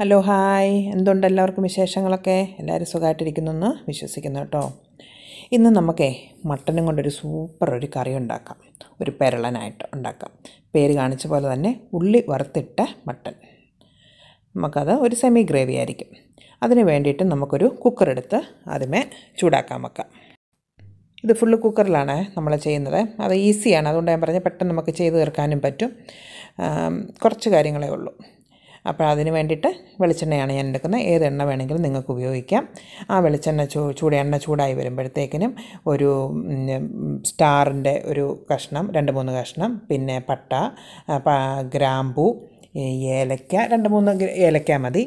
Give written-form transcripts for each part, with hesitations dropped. Hello hi, എന്തുണ്ട് എല്ലാവർക്കും വിശേഷങ്ങളൊക്കെ? എല്ലാവരും സുഖമായിട്ടിരിക്കുന്നെന്ന് വിശ്വസിക്കുന്നു കേട്ടോ. ഇന്ന് നമുക്കേ മട്ടനും കൊണ്ടൊരു സൂപ്പർ ഒരു കറി ഉണ്ടാക്കാം, ഒരു പെരളനായിട്ട് ഉണ്ടാക്കാം. പേര് കാണിച്ച പോലെ തന്നെ ഉള്ളി വറുത്തിട്ട മട്ടൻ. നമുക്കത് ഒരു സെമി ഗ്രേവി ആയിരിക്കും. അതിന് വേണ്ടിയിട്ട് നമുക്കൊരു കുക്കറെടുത്ത് ആദ്യമേ ചൂടാക്കാൻ വെക്കാം. ഇത് ഫുള്ള് കുക്കറിലാണ് നമ്മൾ ചെയ്യുന്നത്. അത് ഈസിയാണ്, അതുകൊണ്ട് ഞാൻ പറഞ്ഞാൽ പെട്ടെന്ന് നമുക്ക് ചെയ്ത് തീർക്കാനും പറ്റും. കുറച്ച് കാര്യങ്ങളേ ഉള്ളൂ. അപ്പോൾ അതിന് വേണ്ടിയിട്ട് വെളിച്ചെണ്ണയാണ് ഞാൻ എടുക്കുന്നത്. ഏത് എണ്ണ വേണമെങ്കിലും നിങ്ങൾക്ക് ഉപയോഗിക്കാം. ആ വെളിച്ചെണ്ണ എണ്ണ ചൂടായി വരുമ്പോഴത്തേക്കിനും ഒരു സ്റ്റാറിൻ്റെ ഒരു കഷ്ണം, 2-3 കഷ്ണം, പിന്നെ പട്ട, ഗ്രാമ്പൂ, ഏലക്ക, 2-3 ഏലക്ക മതി,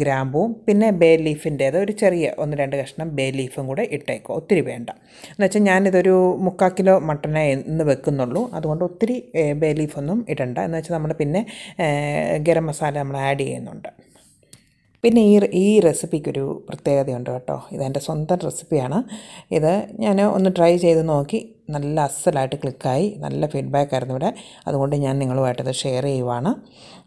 ഗ്രാമ്പൂവും പിന്നെ ബേ ലീഫിൻ്റേത് ഒരു ചെറിയ 1-2 കഷ്ണം ബേ ലീഫും കൂടെ ഇട്ടേക്കും. ഒത്തിരി വേണ്ട, എന്നുവെച്ചാൽ ഞാനിതൊരു 3/4 കിലോ മട്ടനെ ഇന്ന് വെക്കുന്നുള്ളൂ, അതുകൊണ്ട് ഒത്തിരി ബേ ലീഫൊന്നും ഇടണ്ട. എന്നുവെച്ചാൽ നമ്മൾ പിന്നെ ഗരം മസാല നമ്മൾ ആഡ് ചെയ്യുന്നുണ്ട്. പിന്നെ ഈ റെസിപ്പിക്കൊരു പ്രത്യേകതയുണ്ട് കേട്ടോ. ഇതെൻ്റെ സ്വന്തം റെസിപ്പിയാണ്. ഇത് ഞാൻ ഒന്ന് ട്രൈ ചെയ്ത് നോക്കി നല്ല അസലായിട്ട് ക്ലിക്കായി, നല്ല ഫീഡ്ബാക്കായിരുന്നു ഇവിടെ. അതുകൊണ്ട് ഞാൻ നിങ്ങളുമായിട്ടത് ഷെയർ ചെയ്യുവാണ്.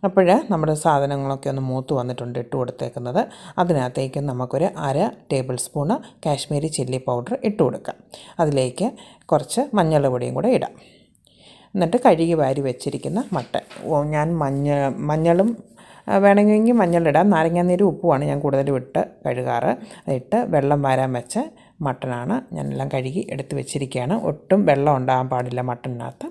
അപ്പോൾ നമ്മുടെ സാധനങ്ങളൊക്കെ ഒന്ന് മൂത്ത് വന്നിട്ടുണ്ട് ഇട്ട് കൊടുത്തേക്കുന്നത്. അതിനകത്തേക്ക് നമുക്കൊരു 1/2 tablespoon Kashmiri chilli powder ഇട്ട് കൊടുക്കാം. അതിലേക്ക് കുറച്ച് മഞ്ഞൾപ്പൊടിയും കൂടെ ഇടാം. എന്നിട്ട് കഴുകി വാരി വെച്ചിരിക്കുന്ന മട്ടൻ, ഞാൻ മഞ്ഞളും വേണമെങ്കിൽ മഞ്ഞളിടാം, നാരങ്ങാനീര് ഉപ്പുമാണ് ഞാൻ കൂടുതലും ഇട്ട് കഴുകാറ്. അതിട്ട് വെള്ളം വാരാൻ വെച്ച മട്ടനാണ് ഞാനെല്ലാം കഴുകി എടുത്ത് വെച്ചിരിക്കുകയാണ്. ഒട്ടും വെള്ളം ഉണ്ടാകാൻ പാടില്ല മട്ടനകത്ത്.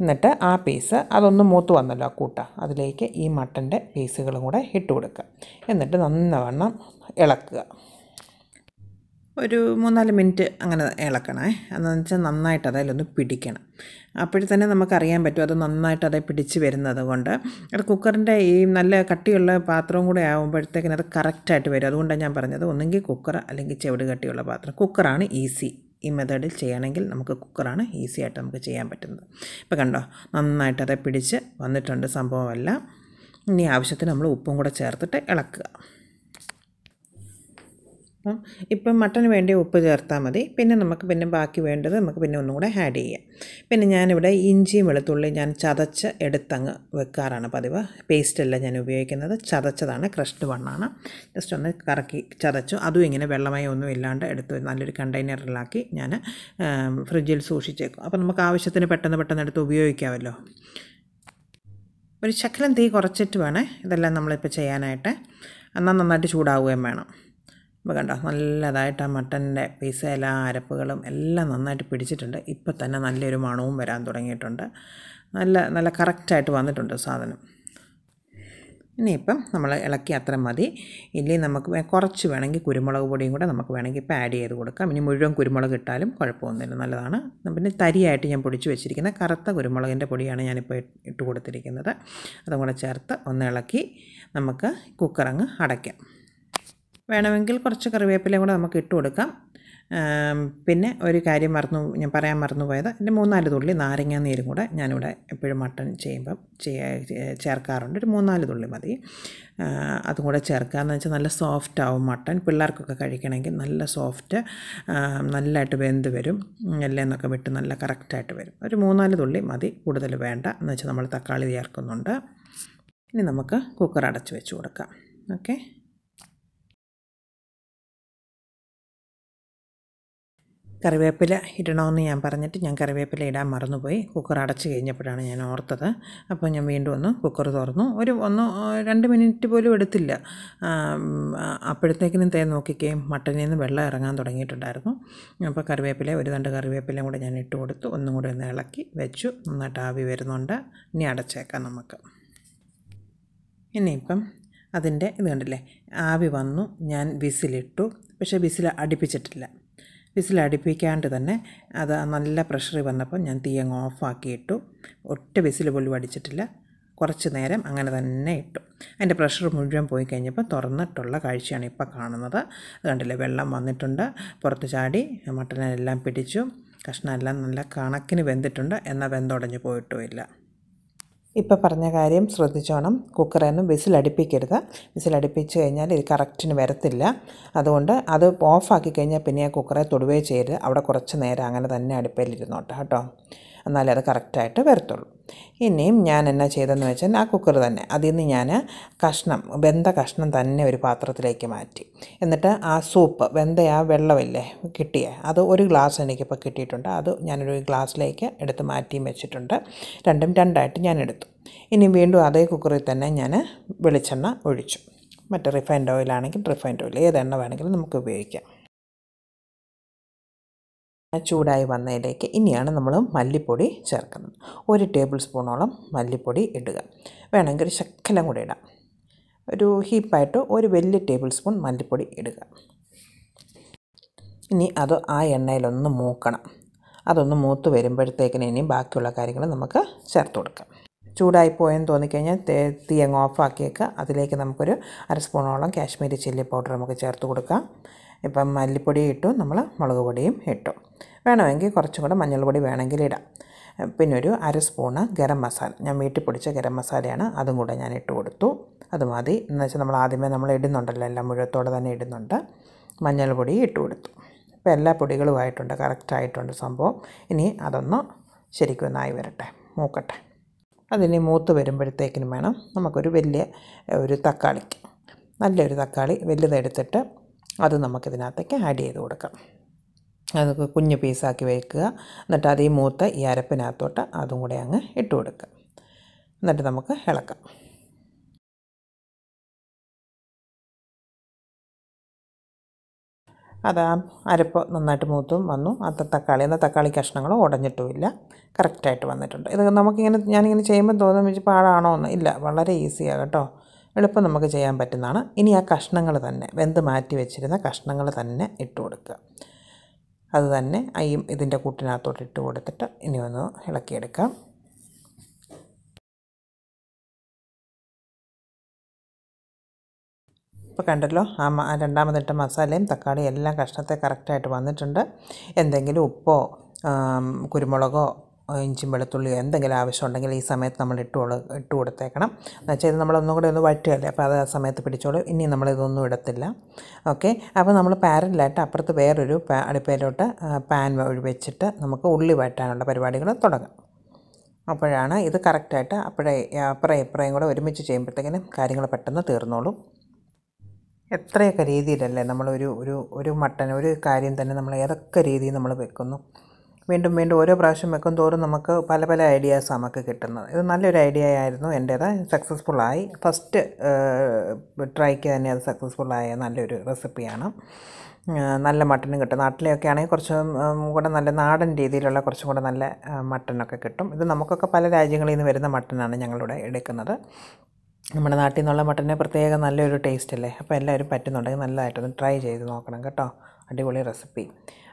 എന്നിട്ട് ആ പീസ് അതൊന്ന് മൂത്ത് വന്നല്ലോ ആ കൂട്ട, അതിലേക്ക് ഈ മട്ടൻ്റെ പീസുകളും കൂടെ ഇട്ട് കൊടുക്കുക. എന്നിട്ട് നന്നവണ്ണം ഇളക്കുക. ഒരു 3-4 മിനിറ്റ് അങ്ങനെ ഇളക്കണേ. അതെന്ന് വെച്ചാൽ നന്നായിട്ട് അതിലൊന്ന് പിടിക്കണം. അപ്പോഴത്തന്നെ നമുക്കറിയാൻ പറ്റും അത് നന്നായിട്ട് അതേ പിടിച്ച് വരുന്നത് കൊണ്ട്. അത് കുക്കറിൻ്റെ ഈ നല്ല കട്ടിയുള്ള പാത്രവും കൂടെ ആകുമ്പോഴത്തേക്കിന് അത് കറക്റ്റായിട്ട് വരും. അതുകൊണ്ടാണ് ഞാൻ പറഞ്ഞത് ഒന്നെങ്കിൽ കുക്കർ അല്ലെങ്കിൽ ചെവിട് കട്ടിയുള്ള പാത്രം. കുക്കറാണ് ഈസി, ഈ മെത്തേഡിൽ ചെയ്യണമെങ്കിൽ നമുക്ക് കുക്കറാണ് ഈസി ആയിട്ട് നമുക്ക് ചെയ്യാൻ പറ്റുന്നത്. ഇപ്പോൾ കണ്ടോ, നന്നായിട്ട് അതേ പിടിച്ച് വന്നിട്ടുണ്ട് സംഭവമെല്ലാം. ഇനി ആവശ്യത്തിന് നമ്മൾ ഉപ്പും കൂടെ ചേർത്തിട്ട് ഇളക്കുക. ഇപ്പം മട്ടന് വേണ്ടി ഉപ്പ് ചേർത്താൽ മതി. പിന്നെ നമുക്ക് പിന്നെ ബാക്കി വേണ്ടത് നമുക്ക് പിന്നെ ഒന്നും കൂടെ ആഡ് ചെയ്യാം. പിന്നെ ഞാനിവിടെ ഇഞ്ചിയും വെളുത്തുള്ളി ഞാൻ ചതച്ച് എടുത്തങ്ങ് വെക്കാറാണ് പതിവ്. പേസ്റ്റല്ല ഞാൻ ഉപയോഗിക്കുന്നത്, ചതച്ചതാണ്, ക്രഷ്ഡ് വണ്ണാണ്. ജസ്റ്റ് ഒന്ന് കറക്കി ചതച്ചു. അതും ഇങ്ങനെ വെള്ളമായി ഒന്നും ഇല്ലാണ്ട് എടുത്ത് നല്ലൊരു കണ്ടെയ്നറിലാക്കി ഞാൻ ഫ്രിഡ്ജിൽ സൂക്ഷിച്ചേക്കും. അപ്പോൾ നമുക്ക് ആവശ്യത്തിന് പെട്ടെന്ന് എടുത്ത് ഉപയോഗിക്കാമല്ലോ. ഒരു ശകലം തീ കുറച്ചിട്ട് വേണേ ഇതെല്ലാം നമ്മളിപ്പോൾ ചെയ്യാനായിട്ട്. എന്നാൽ നന്നായിട്ട് ചൂടാവുകയും വേണം. അപ്പോൾ കണ്ടോ, നല്ലതായിട്ട് ആ മട്ടൻ്റെ പീസ എല്ലാ അരപ്പുകളും എല്ലാം നന്നായിട്ട് പിടിച്ചിട്ടുണ്ട്. ഇപ്പോൾ തന്നെ നല്ലൊരു മണവും വരാൻ തുടങ്ങിയിട്ടുണ്ട്. നല്ല കറക്റ്റായിട്ട് വന്നിട്ടുണ്ട് സാധനം. ഇനിയിപ്പം നമ്മൾ ഇളക്കി അത്ര മതി. ഇല്ലെങ്കിൽ നമുക്ക് കുറച്ച് വേണമെങ്കിൽ കുരുമുളക് പൊടിയും കൂടെ നമുക്ക് വേണമെങ്കിൽ ഇപ്പോൾ ആഡ് ചെയ്ത് കൊടുക്കാം. ഇനി മുഴുവൻ കുരുമുളക് ഇട്ടാലും കുഴപ്പമൊന്നുമില്ല, നല്ലതാണ്. പിന്നെ തരിയായിട്ട് ഞാൻ പൊടിച്ച് വെച്ചിരിക്കുന്ന കറുത്ത കുരുമുളകിൻ്റെ പൊടിയാണ് ഞാനിപ്പോൾ ഇട്ട് കൊടുത്തിരിക്കുന്നത്. അതും കൂടെ ചേർത്ത് ഒന്ന് ഇളക്കി നമുക്ക് കുക്കറങ്ങ് അടയ്ക്കാം. വേണമെങ്കിൽ കുറച്ച് കറിവേപ്പിലയും കൂടെ നമുക്ക് ഇട്ട് കൊടുക്കാം. പിന്നെ ഒരു കാര്യം ഞാൻ പറയാൻ മറന്നുപോയത്, എൻ്റെ 3-4 തുള്ളി നാരങ്ങാ നീരും കൂടെ ഞാനിവിടെ എപ്പോഴും മട്ടൻ ചെയ്യുമ്പം ചേർക്കാറുണ്ട്. ഒരു 3-4 തുള്ളി മതി. അതും കൂടെ ചേർക്കുക. എന്ന് വെച്ചാൽ നല്ല സോഫ്റ്റ് ആവും മട്ടൻ. പിള്ളേർക്കൊക്കെ കഴിക്കണമെങ്കിൽ നല്ല സോഫ്റ്റ്, നല്ലതായിട്ട് വെന്ത് വരും. എല്ലെന്നൊക്കെ വിട്ട് നല്ല കറക്റ്റായിട്ട് വരും. ഒരു 3-4 തുള്ളി മതി, കൂടുതൽ വേണ്ട. എന്ന് വെച്ചാൽ നമ്മൾ തക്കാളി ചേർക്കുന്നുണ്ട്. ഇനി നമുക്ക് കുക്കർ അടച്ച് വെച്ച് കൊടുക്കാം. ഓക്കെ, കറിവേപ്പില ഇടണമെന്ന് ഞാൻ പറഞ്ഞിട്ട് ഞാൻ കറിവേപ്പില ഇടാൻ മറന്നുപോയി. കുക്കർ അടച്ച് കഴിഞ്ഞപ്പോഴാണ് ഞാൻ ഓർത്തത്. അപ്പോൾ ഞാൻ വീണ്ടും ഒന്ന് കുക്കർ തുറന്നു. ഒരു 1-2 മിനിറ്റ് പോലും എടുത്തില്ല. അപ്പോഴത്തേക്കിനും തേ നോക്കിക്കുകയും മട്ടനിൽ നിന്ന് വെള്ളം ഇറങ്ങാൻ തുടങ്ങിയിട്ടുണ്ടായിരുന്നു. അപ്പോൾ ഒരു 2 കറിവേപ്പിലയും കൂടെ ഞാൻ ഇട്ട് കൊടുത്തു. ഒന്നും കൂടെ ഒന്ന് ഇളക്കി വെച്ചു. നന്നായിട്ട് ആവി വരുന്നുണ്ട്. ഇനി അടച്ചേക്കാം നമുക്ക്. ഇനിയിപ്പം അതിൻ്റെ ഇത് കണ്ടില്ലേ, ആവി വന്നു. ഞാൻ വിസിലിട്ടു, പക്ഷേ വിസിൽ അടുപ്പിച്ചിട്ടില്ല. വിസിലടിപ്പിക്കാണ്ട് തന്നെ അത് നല്ല പ്രഷറിൽ വന്നപ്പോൾ ഞാൻ തീ അങ്ങ് ഓഫാക്കിയിട്ടു. ഒറ്റ വിസിൽ പോലും അടിച്ചിട്ടില്ല. കുറച്ച് നേരം അങ്ങനെ തന്നെ ഇട്ടു. അതിൻ്റെ പ്രഷർ മുഴുവൻ പോയി കഴിഞ്ഞപ്പോൾ തുറന്നിട്ടുള്ള കാഴ്ചയാണ് ഇപ്പോൾ കാണുന്നത്. അത് കണ്ടില്ലേ, വെള്ളം വന്നിട്ടുണ്ട്, പുറത്ത് ചാടി, മട്ടനെല്ലാം പിടിച്ചു, കഷ്ണമെല്ലാം നല്ല കണക്കിന് വെന്തിട്ടുണ്ട്. എന്നാൽ വെന്തുടഞ്ഞ് പോയിട്ടുമില്ല. ഇപ്പോൾ പറഞ്ഞ കാര്യം ശ്രദ്ധിച്ചോണം, കുക്കറൊന്നും വിസിലടിപ്പിക്കരുത്. വിസിലടിപ്പിച്ച് കഴിഞ്ഞാൽ ഇത് കറക്റ്റിന് വരത്തില്ല. അതുകൊണ്ട് അത് ഓഫാക്കി കഴിഞ്ഞാൽ പിന്നെ ആ കുക്കറെ തൊടുകയും ചെയ്യരുത്. അവിടെ കുറച്ച് നേരം അങ്ങനെ തന്നെ അടുപ്പയിലിരുന്നോട്ടെ കേട്ടോ. എന്നാലേ അത് കറക്റ്റായിട്ട് വരത്തുള്ളൂ. ഇനിയും ഞാൻ എന്നാ ചെയ്തെന്ന് വെച്ചാൽ ആ കുക്കർ തന്നെ അതിൽ നിന്ന് ഞാൻ കഷ്ണം വെന്ത കഷ്ണം തന്നെ ഒരു പാത്രത്തിലേക്ക് മാറ്റി എന്നിട്ട് ആ സൂപ്പ് വെന്ത ആ വെള്ളമില്ലേ കിട്ടിയേ അത് ഒരു ഗ്ലാസ് എനിക്കിപ്പോൾ കിട്ടിയിട്ടുണ്ട്. അത് ഞാനൊരു ഗ്ലാസ്സിലേക്ക് എടുത്ത് മാറ്റിയും വെച്ചിട്ടുണ്ട്. രണ്ടും രണ്ടായിട്ട് ഞാൻ എടുത്തു. ഇനി വീണ്ടും അതേ കുക്കറിൽ തന്നെ ഞാൻ വെളിച്ചെണ്ണ ഒഴിച്ചു. മറ്റേ റിഫൈൻഡ് ഓയിലാണെങ്കിൽ റിഫൈൻഡ് ഓയിൽ ഏത് എണ്ണ വേണമെങ്കിലും നമുക്ക് ഉപയോഗിക്കാം. ചൂടായി വന്നതിലേക്ക് ഇനിയാണ് നമ്മൾ മല്ലിപ്പൊടി ചേർക്കുന്നത്. 1 ടേബിൾ സ്പൂണോളം മല്ലിപ്പൊടി ഇടുക. വേണമെങ്കിൽ ഒരു ശക്കലം കൂടി ഇടാം. ഒരു ഹീപ്പായിട്ട് ഒരു വലിയ ടേബിൾ സ്പൂൺ മല്ലിപ്പൊടി ഇടുക. ഇനി അത് ആ എണ്ണയിലൊന്ന് മൂക്കണം. അതൊന്ന് മൂത്ത് വരുമ്പോഴത്തേക്കിന് ഇനി ബാക്കിയുള്ള കാര്യങ്ങൾ നമുക്ക് ചേർത്ത് കൊടുക്കാം. ചൂടായിപ്പോയെന്ന് തോന്നിക്കഴിഞ്ഞാൽ തീ അങ്ങ് ഓഫാക്കിയേക്ക്. അതിലേക്ക് നമുക്കൊരു 1/2 സ്പൂണോളം കാശ്മീരി ചില്ലി പൗഡർ നമുക്ക് ചേർത്ത് കൊടുക്കാം. ഇപ്പം മല്ലിപ്പൊടി ഇട്ടു, നമ്മൾ മുളക് പൊടിയും ഇട്ടു. വേണമെങ്കിൽ കുറച്ചും കൂടെ മഞ്ഞൾപ്പൊടി വേണമെങ്കിൽ ഇടാം. പിന്നെ ഒരു 1/2 സ്പൂണ് ഗരം മസാല, ഞാൻ വീട്ടിൽ പൊടിച്ച ഗരം മസാലയാണ്, അതും കൂടെ ഞാൻ ഇട്ട് കൊടുത്തു. അത് മതി. എന്ന് വെച്ചാൽ നമ്മൾ ആദ്യമേ നമ്മൾ ഇടുന്നുണ്ടല്ലോ, എല്ലാം മുഴുവത്തോടെ തന്നെ ഇടുന്നുണ്ട്. മഞ്ഞൾപ്പൊടി ഇട്ട് കൊടുത്തു. ഇപ്പോൾ എല്ലാ പൊടികളുമായിട്ടുണ്ട്, കറക്റ്റായിട്ടുണ്ട് സംഭവം. ഇനി അതൊന്ന് ശരിക്കും ഒന്നായി വരട്ടെ, മൂക്കട്ടെ. അതിന് മൂത്ത് വരുമ്പോഴത്തേക്കിനും വേണം നമുക്കൊരു വലിയ ഒരു തക്കാളി, നല്ലൊരു തക്കാളി വലുതെടുത്തിട്ട് അത് നമുക്കിതിനകത്തേക്ക് ആഡ് ചെയ്ത് കൊടുക്കാം. അത് കുഞ്ഞു പീസാക്കി വയ്ക്കുക. എന്നിട്ട് അത് ഈ മൂത്ത് ഈ അരപ്പിനകത്തോട്ട് അതും കൂടെ അങ്ങ് ഇട്ട് കൊടുക്കുക. എന്നിട്ട് നമുക്ക് ഇളക്കാം. അത് ആ അരപ്പ് നന്നായിട്ട് മൂത്തും വന്നു. അത് തക്കാളി എന്നാൽ തക്കാളി കഷ്ണങ്ങൾ ഉടഞ്ഞിട്ടുമില്ല, കറക്റ്റായിട്ട് വന്നിട്ടുണ്ട്. ഇത് നമുക്കിങ്ങനെ ഞാനിങ്ങനെ ചെയ്യുമ്പോൾ തോന്നും വെച്ച് പാടാണോ എന്ന്. ഇല്ല, വളരെ ഈസിയാണ് കേട്ടോ, എളുപ്പം നമുക്ക് ചെയ്യാൻ പറ്റുന്നതാണ്. ഇനി ആ കഷ്ണങ്ങൾ തന്നെ വെന്ത് മാറ്റി വെച്ചിരുന്ന കഷ്ണങ്ങൾ തന്നെ ഇട്ട് കൊടുക്കുക. അത് തന്നെ ഈ ഇതിൻ്റെ കൂട്ടിനകത്തോട്ട് ഇട്ട് കൊടുത്തിട്ട് ഇനി ഒന്ന് ഇളക്കിയെടുക്കാം. ഇപ്പോൾ കണ്ടല്ലോ ആ രണ്ടാമതിട്ട മസാലയും തക്കാളിയും എല്ലാം കഷ്ണത്തെ കറക്റ്റായിട്ട് വന്നിട്ടുണ്ട്. എന്തെങ്കിലും ഉപ്പോ കുരുമുളകോ ഇഞ്ചിയും വെളുത്തുള്ളിയോ എന്തെങ്കിലും ആവശ്യമുണ്ടെങ്കിൽ ഈ സമയത്ത് നമ്മൾ ഇട്ട് കൊടുത്തേക്കണം. എന്നുവെച്ചാൽ ഇത് നമ്മളൊന്നും കൂടെ ഒന്ന് വറ്റുകയല്ലേ, അപ്പോൾ അത് ആ സമയത്ത് പിടിച്ചോളൂ. ഇനി നമ്മളിതൊന്നും ഇടത്തില്ല. ഓക്കെ, അപ്പോൾ നമ്മൾ പാരലായിട്ട് അപ്പുറത്ത് വേറൊരു അടുപ്പയിലോട്ട് പാൻ വെച്ചിട്ട് നമുക്ക് ഉള്ളി വഴറ്റാനുള്ള പരിപാടികൾ തുടങ്ങാം. അപ്പോഴാണ് ഇത് കറക്റ്റായിട്ട് അപ്പുറയും കൂടെ ഒരുമിച്ച് ചെയ്യുമ്പോഴത്തേക്കിനും കാര്യങ്ങൾ പെട്ടെന്ന് തീർന്നോളും. എത്രയൊക്കെ രീതിയിലല്ലേ നമ്മളൊരു ഒരു ഒരു മട്ടൻ ഒരു കാര്യം തന്നെ നമ്മൾ ഏതൊക്കെ രീതിയിൽ നമ്മൾ വെക്കുന്നു. വീണ്ടും വീണ്ടും ഓരോ പ്രാവശ്യം വെക്കും തോറും നമുക്ക് പല പല ഐഡിയാസ് നമുക്ക് കിട്ടുന്നത്. ഇത് നല്ലൊരു ഐഡിയ ആയിരുന്നു എൻ്റേത്. സക്സസ്ഫുള്ളായി, ഫസ്റ്റ് ട്രൈക്ക് തന്നെ അത് സക്സസ്ഫുള്ളായ നല്ലൊരു റെസിപ്പിയാണ്. നല്ല മട്ടനും കിട്ടും. നാട്ടിലെയൊക്കെ ആണെങ്കിൽ കുറച്ചും കൂടെ നല്ല നാടൻ രീതിയിലുള്ള കുറച്ചും കൂടെ നല്ല മട്ടനൊക്കെ കിട്ടും. ഇത് നമുക്കൊക്കെ പല രാജ്യങ്ങളിൽ നിന്ന് വരുന്ന മട്ടനാണ് ഞങ്ങളിവിടെ എടുക്കുന്നത്. നമ്മുടെ നാട്ടിൽ നിന്നുള്ള മട്ടന് പ്രത്യേക നല്ലൊരു ടേസ്റ്റ് അല്ലേ. അപ്പോൾ എല്ലാവരും പറ്റുന്നുണ്ടെങ്കിൽ നല്ലതായിട്ടൊന്ന് ട്രൈ ചെയ്ത് നോക്കണം കേട്ടോ, അടിപൊളി റെസിപ്പി.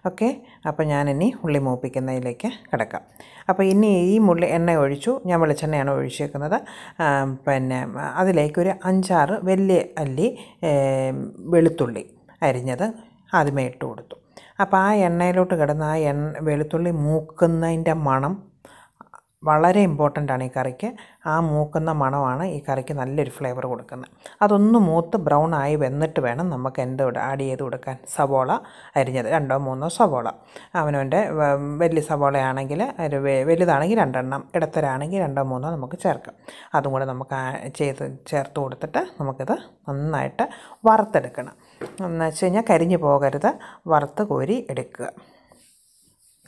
ഓക്കെ, അപ്പോൾ ഞാനിനി ഉള്ളി മൂപ്പിക്കുന്നതിലേക്ക് കിടക്കാം. അപ്പോൾ ഇനി ഈ എണ്ണ ഒഴിച്ചു, ഞാൻ വെളിച്ചെണ്ണയാണ് ഒഴിച്ചേക്കുന്നത്. പിന്നെ അതിലേക്കൊരു 5-6 വലിയ അല്ലി വെളുത്തുള്ളി അരിഞ്ഞത് ആദ്യമേ ഇട്ട് കൊടുത്തു. അപ്പോൾ ആ എണ്ണയിലോട്ട് കിടന്ന് ആ വെളുത്തുള്ളി മൂക്കുന്നതിൻ്റെ മണം വളരെ ഇമ്പോർട്ടൻ്റാണ് ഈ കറിക്ക്. ആ മൂക്കുന്ന മണമാണ് ഈ കറിക്ക് നല്ലൊരു ഫ്ലേവർ കൊടുക്കുന്നത്. അതൊന്ന് മൂത്ത് ബ്രൗൺ ആയി വന്നിട്ട് വേണം നമുക്ക് ആഡ് ചെയ്ത് കൊടുക്കാൻ. സവോള അരിഞ്ഞത് 2-3 സവോള, അവനവൻ്റെ വലിയ സവോളയാണെങ്കിൽ വലുതാണെങ്കിൽ 2 എണ്ണം, ഇടത്തരാണെങ്കിൽ 2-3 നമുക്ക് ചേർക്കാം. അതും കൂടെ നമുക്ക് ചേർത്ത് കൊടുത്തിട്ട് നമുക്കിത് നന്നായിട്ട് വറുത്തെടുക്കണം. എന്ന് വെച്ച് കഴിഞ്ഞാൽ കരിഞ്ഞു പോകരുത്, വറുത്ത് കോരി എടുക്കുക.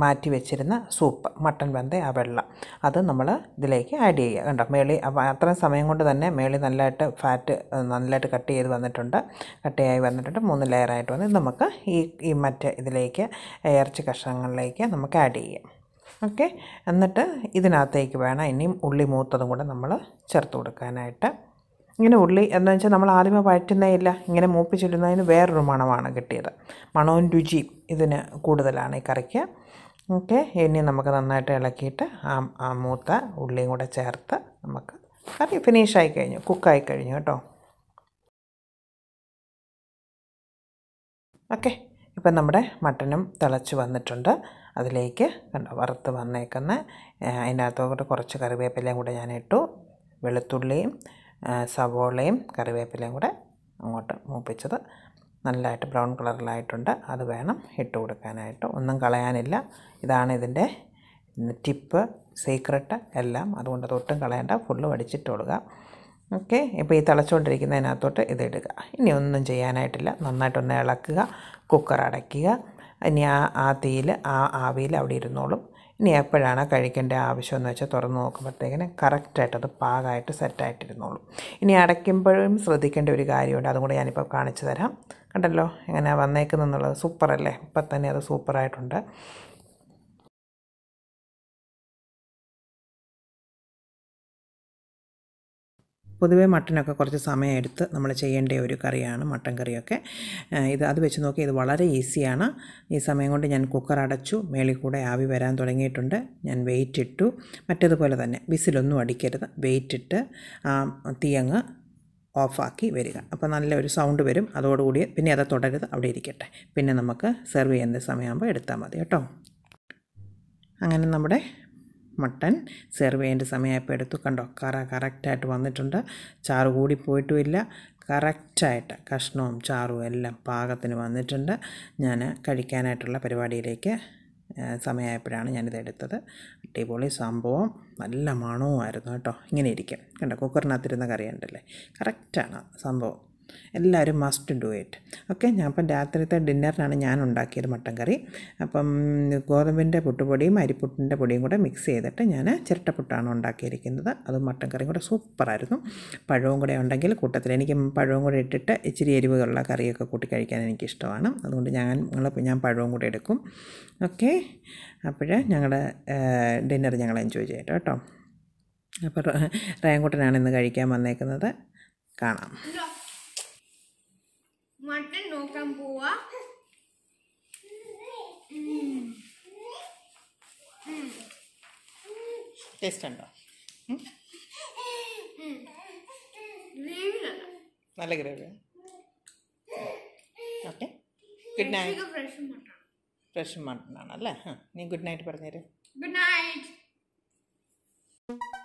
മാറ്റി വെച്ചിരുന്ന സൂപ്പ്, മട്ടൻ വെന്ത ആ വെള്ളം, അത് നമ്മൾ ഇതിലേക്ക് ആഡ് ചെയ്യുക. കണ്ടോ മേളി അത്രയും സമയം കൊണ്ട് തന്നെ മേളി നല്ലതായിട്ട് ഫാറ്റ് നല്ലതായിട്ട് കട്ടിയായി വന്നിട്ടുണ്ട്. 3 ലെയറായിട്ട് വന്ന് നമുക്ക് ഈ മറ്റേ ഇതിലേക്ക് ഇറച്ചി കഷ്ണങ്ങളിലേക്ക് നമുക്ക് ആഡ് ചെയ്യാം. ഓക്കെ, എന്നിട്ട് ഇതിനകത്തേക്ക് വേണം ഇനിയും ഉള്ളി മൂത്തതും കൂടെ നമ്മൾ ചേർത്ത് കൊടുക്കാനായിട്ട്. ഇങ്ങനെ ഉള്ളി എന്ന് വെച്ചാൽ നമ്മൾ ആദ്യമേ വഴറ്റുന്നേ ഇല്ല, ഇങ്ങനെ മൂപ്പിച്ചിടുന്നതിന് വേറൊരു മണമാണ് കിട്ടിയത്. മണവും രുചിയും ഇതിന് കൂടുതലാണ് ഈ കറിക്ക്. ഓക്കെ, ഇനി നമുക്ക് നന്നായിട്ട് ഇളക്കിയിട്ട് ആ മൂത്ത ഉള്ളിയും കൂടെ ചേർത്ത് നമുക്ക് കറി ഫിനിഷായി കഴിഞ്ഞു, കുക്കായി കഴിഞ്ഞു കേട്ടോ. ഓക്കെ. അപ്പം നമ്മുടെ മട്ടനും തിളച്ച് വന്നിട്ടുണ്ട്. അതിലേക്ക് വറുത്ത് വന്നേക്കുന്ന അതിനകത്തോട്ട് കുറച്ച് കറിവേപ്പിലയും കൂടെ ഞാൻ ഇട്ടു. വെളുത്തുള്ളിയും സവോളയും കറിവേപ്പിലയും കൂടെ അങ്ങോട്ട് മൂപ്പിച്ചത് നല്ലതായിട്ട് ബ്രൗൺ കളറിലായിട്ടുണ്ട്. അത് വേണം ഇട്ട് കൊടുക്കാനായിട്ട്. ഒന്നും കളയാനില്ല. ഇതാണ് ഇതിൻ്റെ ടിപ്പ്, സീക്രട്ട് എല്ലാം. അതുകൊണ്ട് തൊട്ടും കളയേണ്ട, ഫുള്ള് വടിച്ചിട്ട് കൊടുക്കുക. ഓക്കെ, ഇപ്പോൾ ഈ തിളച്ചുകൊണ്ടിരിക്കുന്നതിനകത്തോട്ട് ഇത് ഇടുക. ഇനി ഒന്നും ചെയ്യാനായിട്ടില്ല. നന്നായിട്ടൊന്ന് ഇളക്കുക, കുക്കർ അടയ്ക്കുക. ഇനി ആ തീയിൽ ആ ആവിയിൽ അവിടെ ഇരുന്നോളും. ഇനി എപ്പോഴാണ് കഴിക്കേണ്ട ആവശ്യമെന്ന് വെച്ചാൽ തുറന്ന് നോക്കുമ്പോഴത്തേക്കിന് കറക്റ്റായിട്ട് അത് പാകമായിട്ട് സെറ്റായിട്ടിരുന്നോളും. ഇനി അടയ്ക്കുമ്പോഴും ശ്രദ്ധിക്കേണ്ട ഒരു കാര്യമുണ്ട്, അതും കൂടെ ഞാനിപ്പോൾ കാണിച്ചു തരാം. കണ്ടല്ലോ എങ്ങനെ വന്നേക്കുന്നുള്ളത്, സൂപ്പറല്ലേ? ഇപ്പം തന്നെ അത് സൂപ്പറായിട്ടുണ്ട്. പൊതുവേ മട്ടനൊക്കെ കുറച്ച് സമയമെടുത്ത് നമ്മൾ ചെയ്യേണ്ട ഒരു കറിയാണ് മട്ടൻ കറിയൊക്കെ. അത് വെച്ച് നോക്കി ഇത് വളരെ ഈസിയാണ്. ഈ സമയം കൊണ്ട് ഞാൻ കുക്കർ അടച്ചു, മേളിൽ കൂടെ ആവി വരാൻ തുടങ്ങിയിട്ടുണ്ട്. ഞാൻ വെയിറ്റ് ഇട്ടു. മറ്റേതുപോലെ തന്നെ വിസിലൊന്നും അടിക്കരുത്. വെയിറ്റ് ഇട്ട് തീയങ്ങ് ഓഫാക്കി വരിക. അപ്പോൾ നല്ലൊരു സൗണ്ട് വരും. അതോടുകൂടി പിന്നെ അത് തുടരുത്, അവിടെ ഇരിക്കട്ടെ. പിന്നെ നമുക്ക് സെർവ് ചെയ്യുന്ന സമയമാകുമ്പോൾ എടുത്താൽ മതി കേട്ടോ. അങ്ങനെ നമ്മുടെ മട്ടൻ സെർവ് ചെയ്യേണ്ട സമയമായപ്പോൾ എടുത്തു. കണ്ടോ, കറ കറക്റ്റായിട്ട് വന്നിട്ടുണ്ട്. ചാറ് കൂടി പോയിട്ടുമില്ല. കറക്റ്റായിട്ട് കഷ്ണവും ചാറും എല്ലാം പാകത്തിന് വന്നിട്ടുണ്ട്. ഞാൻ കഴിക്കാനായിട്ടുള്ള പരിപാടിയിലേക്ക് സമയമായപ്പോഴാണ് ഞാനിത് എടുത്തത്. അടിപൊളി സംഭവം, നല്ല മണവുമായിരുന്നു കേട്ടോ. ഇങ്ങനെ ഇരിക്കും. കണ്ടോ, കുക്കറിനകത്തിരുന്ന കറി ഉണ്ടല്ലേ, കറക്റ്റാണ് സംഭവം. എല്ലാവരും മസ്റ്റ് ഡു ഇറ്റ്. ഓക്കെ, ഞാൻ അപ്പം രാത്രിത്തെ ഡിന്നറിനാണ് ഞാൻ ഉണ്ടാക്കിയത് മട്ടൻ കറി. അപ്പം ഗോതമ്പിൻ്റെ പുട്ടുപൊടിയും അരിപ്പുട്ടിൻ്റെ പൊടിയും കൂടെ മിക്സ് ചെയ്തിട്ട് ഞാൻ ചിരട്ടപ്പുട്ടാണ് ഉണ്ടാക്കിയിരിക്കുന്നത്. അത് മട്ടൻ കറിയും കൂടെ സൂപ്പറായിരുന്നു. പഴവും കൂടെ ഉണ്ടെങ്കിൽ കൂട്ടത്തിൽ, എനിക്ക് പഴവും കൂടെ ഇട്ടിട്ട് ഇച്ചിരി എരിവുകളുള്ള കറിയൊക്കെ കൂട്ടി കഴിക്കാൻ എനിക്കിഷ്ടമാണ്. അതുകൊണ്ട് ഞാൻ പഴവും കൂടെ എടുക്കും. ഓക്കെ, അപ്പോഴേ ഞങ്ങളുടെ ഡിന്നർ ഞങ്ങൾ എൻജോയ് ചെയ്യട്ടോ കേട്ടോ. അപ്പോൾ റേങ്കുട്ടനാണ് ഇന്ന് കഴിക്കാൻ വന്നേക്കുന്നത്. കാണാം. മട്ടൻ നോക്കാൻ പോവാ. ടേസ്റ്റ് ഉണ്ടോ? നല്ല gravy. Okay, good night. Fresh mutton ആണല്ലേ? നീ ഗുഡ് നൈറ്റ് പറഞ്ഞേര്. Good night.